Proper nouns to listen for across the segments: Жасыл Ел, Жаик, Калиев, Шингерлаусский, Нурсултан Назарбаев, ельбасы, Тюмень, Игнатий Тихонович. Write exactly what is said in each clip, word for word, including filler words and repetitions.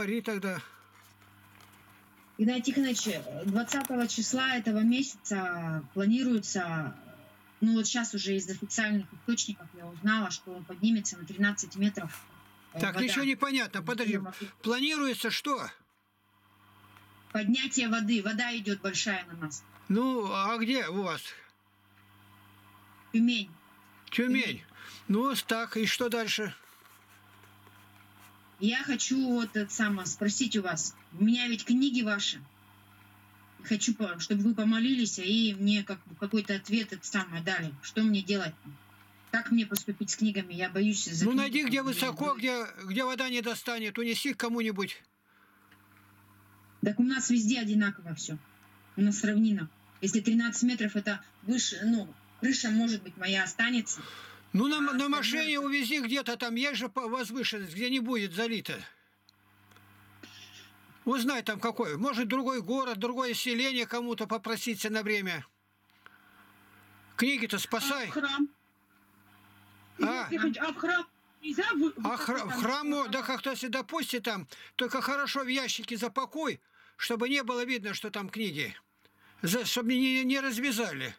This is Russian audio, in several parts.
Говори тогда. Игнатий Тихонович, двадцатого числа этого месяца планируется, ну вот сейчас уже из официальных источников я узнала, что он поднимется на тринадцать метров. Так, вода. Ничего не понятно, подожди. Планируется что? Поднятие воды. Вода идет большая на нас. Ну, а где у вас? Тюмень. Тюмень. Тюмень. Ну, так, и что дальше? Я хочу вот это самое спросить у вас. У меня ведь книги ваши. Хочу, чтобы вы помолились и мне как, какой-то ответ это самое дали. Что мне делать? Как мне поступить с книгами? Я боюсь за Ну, книги, найди, где высоко, где, где вода не достанет. Унеси кому-нибудь. Так у нас везде одинаково все. У нас равнина. Если тринадцать метров, это выше, ну, крыша, может быть, моя останется. Ну, на, а на машине это... увези где-то там, есть же возвышенность, где не будет залито. Узнай там какой. Может, другой город, другое селение кому-то попроситься на время. Книги-то спасай. А в храм? А, а в храм? Нельзя... А хра... в храму, да как-то, если допусти там, только хорошо в ящики запакуй, чтобы не было видно, что там книги. За... Чтобы не, не развязали.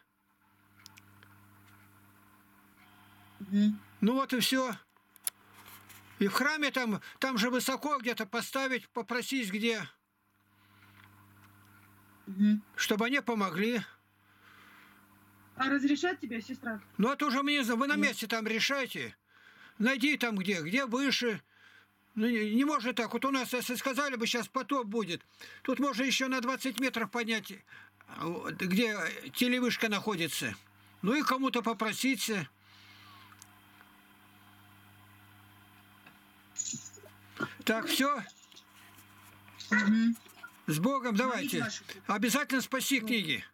Угу. Ну вот и все. И в храме там, там же высоко где-то поставить, попросить где. Угу. Чтобы они помогли. А разрешат тебе, сестра? Ну это уже мне, вы на месте там решайте. Найди там где, где выше. Ну, не, не может так. Вот у нас, если сказали бы, сейчас потоп будет. Тут можно еще на двадцать метров поднять, где телевышка находится. Ну и кому-то попроситься. Так, все? Угу. С Богом, давайте. Обязательно спаси книги.